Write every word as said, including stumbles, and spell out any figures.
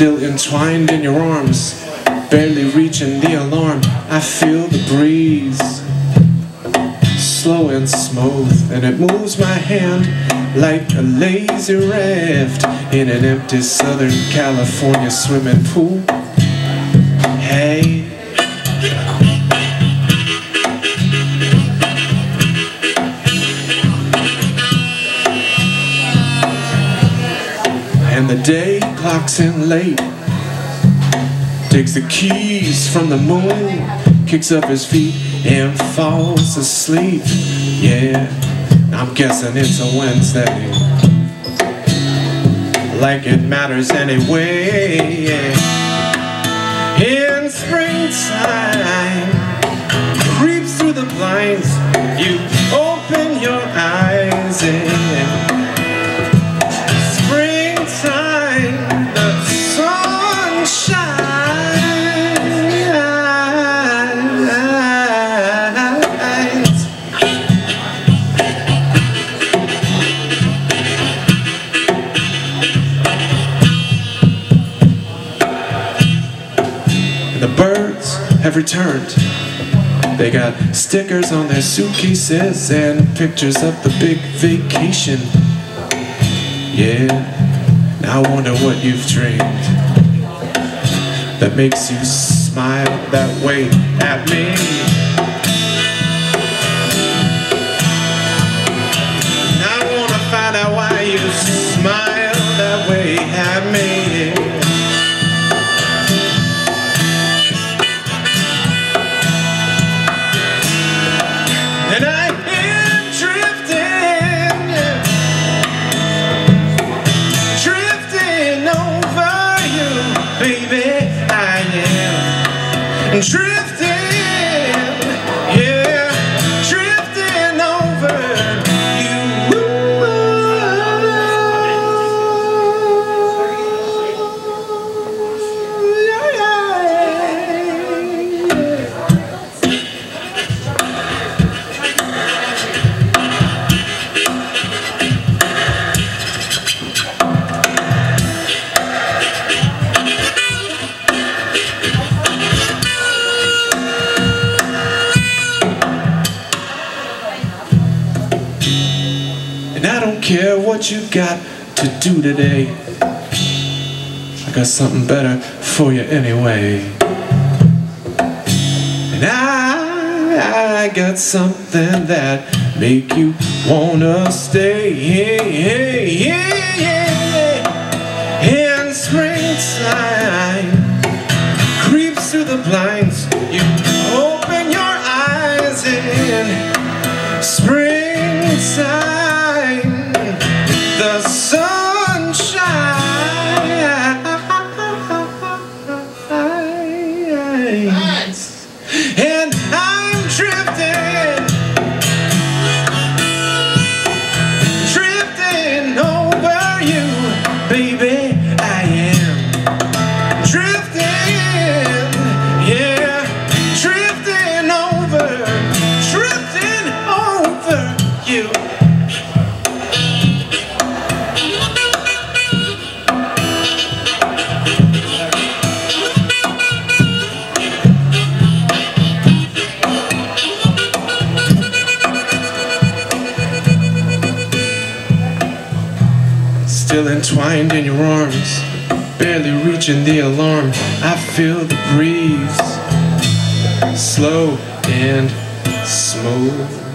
still entwined in your arms, barely reaching the alarm. I feel the breeze, slow and smooth, and it moves my hand like a lazy raft in an empty Southern California swimming pool. Hey, and the day clocks in late, takes the keys from the moon, kicks up his feet and falls asleep. Yeah, I'm guessing it's a Wednesday, like it matters anyway. In springtime, creep through the blinds, you open your eyes and have returned. They got stickers on their suitcases and pictures of the big vacation. Yeah, now I wonder what you've dreamed that makes you smile that way at me. And I wanna find out why you smile that way at me. Drifting, yeah, drifting over you. And I don't care what you got to do today, I got something better for you anyway. And I, I got something that make you wanna stay. Yeah, yeah, yeah, yeah. In springtime, creeps through the blinds, you open your eyes in springtime. The sunshine nice. And I'm drifting, drifting over you, baby. I am drifting, yeah, drifting over, drifting over you. Still entwined in your arms, barely reaching the alarm. I feel the breeze, slow and smooth.